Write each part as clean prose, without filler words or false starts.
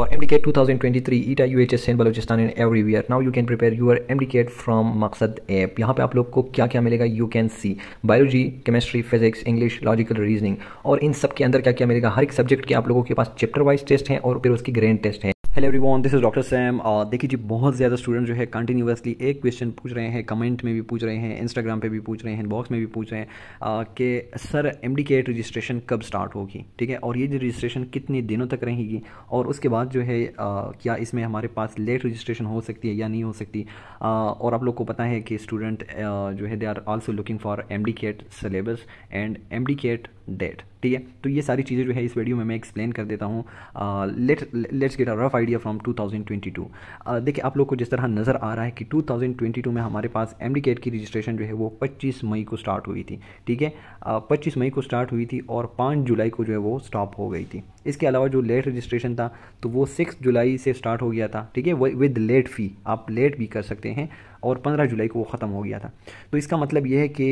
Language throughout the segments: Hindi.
for MDCAT 2023 ETEA, UHS and Balochistan and everywhere. Now you can prepare your MDCAT from Maqsad app. यहाँ पे आप लोग को क्या क्या मिलेगा, you can see biology, chemistry, physics, English, logical reasoning और इन सब के अंदर क्या क्या मिलेगा, हर एक सब्जेक्ट के आप लोगों के पास चैप्टर वाइज टेस्ट हैं और फिर उसकी ग्रैंड टेस्ट है. Hello everyone, this is doctor Sam. देखिए जी, बहुत ज़्यादा स्टूडेंट जो है कंटिन्यूसली एक क्वेश्चन पूछ रहे हैं, कमेंट में भी पूछ रहे हैं, इंस्टाग्राम पे भी पूछ रहे हैं, इनबॉक्स में भी पूछ रहे हैं कि सर एमडीकेएट रजिस्ट्रेशन कब स्टार्ट होगी, ठीक है, और ये रजिस्ट्रेशन कितने दिनों तक रहेगी और उसके बाद जो है क्या इसमें हमारे पास लेट रजिस्ट्रेशन हो सकती है या नहीं हो सकती. और आप लोग को पता है कि स्टूडेंट जो है they are also looking for MDCAT syllabus and MDCAT date, ठीक है. तो ये सारी चीज़ें जो है इस वीडियो में मैं एक्सप्लेन कर देता हूँ. Let's get a rough idea from 2022. देखिए आप लोग को जिस तरह नज़र आ रहा है कि 2022 में हमारे पास एमडीकेट की रजिस्ट्रेशन जो है वो 25 मई को स्टार्ट हुई थी, ठीक है, 25 मई को स्टार्ट हुई थी और 5 जुलाई को जो है वो स्टॉप हो गई थी. इसके अलावा जो लेट रजिस्ट्रेशन था तो वो 6 जुलाई से स्टार्ट हो गया था, ठीक है, विद लेट फ़ी, आप लेट भी कर सकते हैं, और 15 जुलाई को वो ख़त्म हो गया था. तो इसका मतलब ये है कि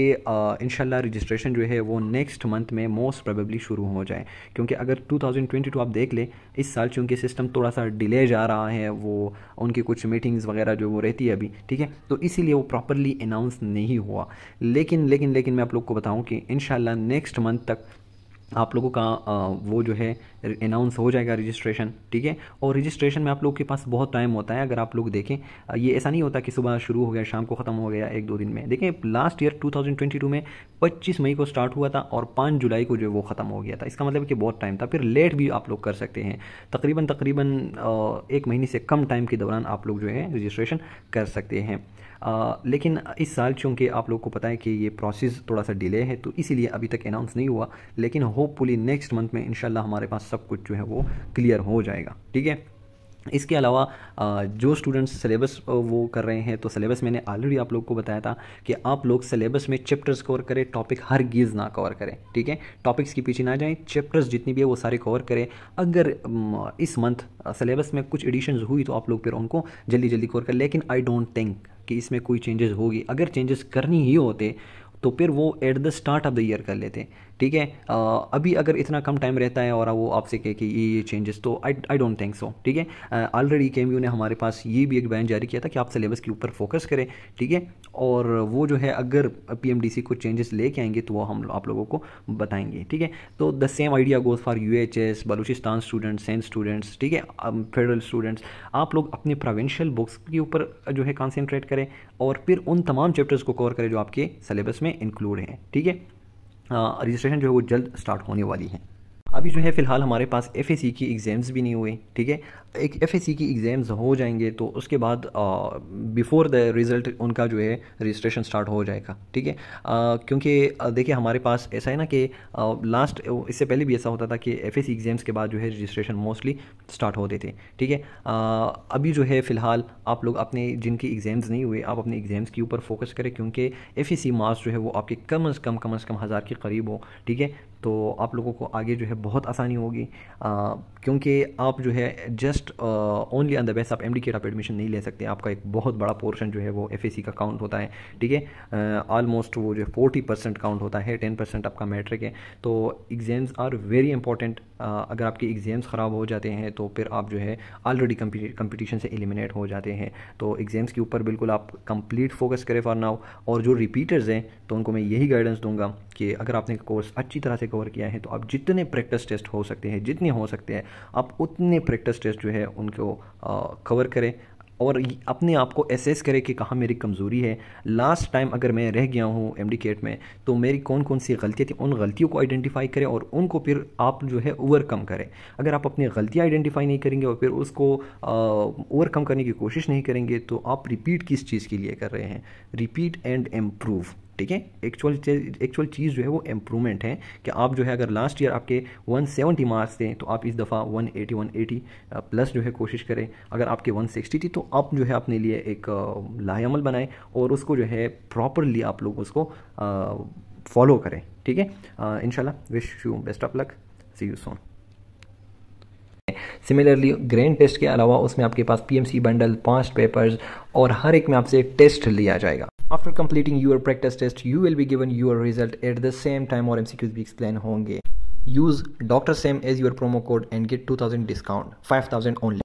इंशाल्लाह रजिस्ट्रेशन जो है वो नेक्स्ट मंथ में मोस्ट प्रोबेबली शुरू हो जाए, क्योंकि अगर 2022 आप देख लें इस साल चूँकि सिस्टम थोड़ा सा डिले जा रहा है, वो उनकी कुछ मीटिंग्स वगैरह जो वो रहती है अभी, ठीक है, तो इसीलिए वो प्रॉपरली अनाउंस नहीं हुआ. लेकिन लेकिन लेकिन मैं आप लोग को बताऊँ कि इंशाल्लाह नेक्स्ट मंथ तक आप लोगों का वो जो है अनाउंस हो जाएगा रजिस्ट्रेशन, ठीक है. और रजिस्ट्रेशन में आप लोग के पास बहुत टाइम होता है. अगर आप लोग देखें ये ऐसा नहीं होता कि सुबह शुरू हो गया शाम को ख़त्म हो गया एक दो दिन में. देखें लास्ट ईयर 2022 में 25 मई को स्टार्ट हुआ था और 5 जुलाई को जो वो ख़त्म हो गया था. इसका मतलब कि बहुत टाइम था. फिर लेट भी आप लोग कर सकते हैं, तकरीबन 1 महीने से कम टाइम के दौरान आप लोग जो है रजिस्ट्रेशन कर सकते हैं. लेकिन इस साल चूँकि आप लोग को पता है कि ये प्रोसेस थोड़ा सा डिले है तो इसीलिए अभी तक अनाउंस नहीं हुआ, लेकिन होपफुली नेक्स्ट मंथ में इंशाल्लाह हमारे पास सब कुछ जो है वो क्लियर हो जाएगा, ठीक है. इसके अलावा जो स्टूडेंट्स सिलेबस वो कर रहे हैं तो सिलेबस मैंने ऑलरेडी आप लोग को बताया था कि आप लोग सिलेबस में चैप्टर्स कवर करें, टॉपिक हरगिज़ ना कवर करें, ठीक है, टॉपिक्स के पीछे ना जाएं, चैप्टर्स जितनी भी है वो सारे कवर करें. अगर इस मंथ सिलेबस में कुछ एडिशंस हुई तो आप लोग फिर उनको जल्दी जल्दी कवर करें, लेकिन आई डोंट थिंक कि इसमें कोई चेंजेस होगी. अगर चेंजेस करनी ही होते तो फिर वो at the start of the year कर लेते, ठीक है. अभी अगर इतना कम टाइम रहता है और वो आपसे कहे कि ये चेंजेस, तो आई डोंट थिंक सो, ठीक है. ऑलरेडी केएमयू ने हमारे पास ये भी एक बयान जारी किया था कि आप सिलेबस के ऊपर फोकस करें, ठीक है, और वो जो है अगर पीएमडीसी को चेंजेस लेके आएंगे तो वो हम आप लोगों को बताएंगे, ठीक है. तो the same idea goes for UHS, Balochistan students, सेंट स्टूडेंट्स, ठीक है, फेडरल स्टूडेंट्स. आप लोग अपने प्रोविंशियल बुक्स के ऊपर जो है कॉन्सेंट्रेट करें और फिर उन तमाम चैप्टर्स को कवर करें जो आपके सिलेबस में इंक्लूड हैं, ठीक है. रजिस्ट्रेशन जो है वो जल्द स्टार्ट होने वाली है. अभी जो है फ़िलहाल हमारे पास एफएससी की एग्ज़ाम्स भी नहीं हुए, ठीक है. एक एफएससी की एग्ज़ाम्स हो जाएंगे तो उसके बाद बिफोर द रिज़ल्ट उनका जो है रजिस्ट्रेशन स्टार्ट हो जाएगा, ठीक है. क्योंकि देखिए हमारे पास ऐसा है ना कि लास्ट इससे पहले भी ऐसा होता था कि एफएससी एग्ज़ाम्स के बाद जो है रजिस्ट्रेशन मोस्टली स्टार्ट होते थे, ठीक है. अभी जो है फ़िलहाल आप लोग अपने जिनकी एग्ज़ाम्स नहीं हुए आप अपने एग्ज़ाम्स के ऊपर फोकस करें, क्योंकि एफएससी मार्क्स जो है वो आपके कम अज़ कम 1000 के करीब हो, ठीक है. तो आप लोगों को आगे जो है बहुत आसानी होगी, क्योंकि आप जो है just only on the base आप एमडीकेट आप एडमिशन नहीं ले सकते. आपका एक बहुत बड़ा पोर्शन जो है वो एफएससी का काउंट होता है, ठीक है, ऑलमोस्ट वो जो है 40% काउंट होता है, 10% आपका मैट्रिक है. तो एग्ज़ाम्स आर वेरी इंपॉर्टेंट. अगर आपके एग्ज़ाम्स ख़राब हो जाते हैं तो फिर आप जो है ऑलरेडी कंपटीशन से एलिमिनेट हो जाते हैं. तो एग्ज़ाम्स के ऊपर बिल्कुल आप कंप्लीट फोकस करें फॉर नाउ. और जो रिपीटर्स हैं तो उनको मैं यही गाइडेंस दूंगा कि अगर आपने कोर्स अच्छी तरह से कवर किया है तो आप जितने प्रैक्टिस टेस्ट हो सकते हैं, जितने हो सकते हैं, आप उतने प्रैक्टिस टेस्ट जो है उनको कवर करें और अपने आप को एसेस करें कि कहाँ मेरी कमज़ोरी है, लास्ट टाइम अगर मैं रह गया हूँ एमडीकेट में तो मेरी कौन कौन सी गलतियाँ थी, उन गलतियों को आइडेंटिफाई करें और उनको फिर आप जो है ओवरकम करें. अगर आप अपनी गलतियाँ आइडेंटिफाई नहीं करेंगे और फिर उसको ओवरकम करने की कोशिश नहीं करेंगे तो आप रिपीट किस चीज़ के लिए कर रहे हैं. रिपीट एंड इम्प्रूव, ठीक है. एक्चुअल चीज़ जो है वो इम्प्रूवमेंट है कि आप जो है अगर लास्ट ईयर आपके 170 मार्क्स थे तो आप इस दफ़ा 180 प्लस जो है कोशिश करें. अगर आपके 160 थी तो आप जो है अपने लिए एक लाहेअमल बनाएं और उसको जो है प्रॉपरली आप लोग उसको फॉलो करें, ठीक है. इंशाल्लाह, wish you best of luck, see you soon. Similarly grand test के अलावा उसमें आपके पास पीएमसी बंडल, 5 पेपर्स और हर एक में आपसे टेस्ट लिया जाएगा. After completing your practice test, you will be given your result at the same time और MCQs भी explain होंगे. use Dr. Sam as your promo code and get 2000 discount, 5000 only.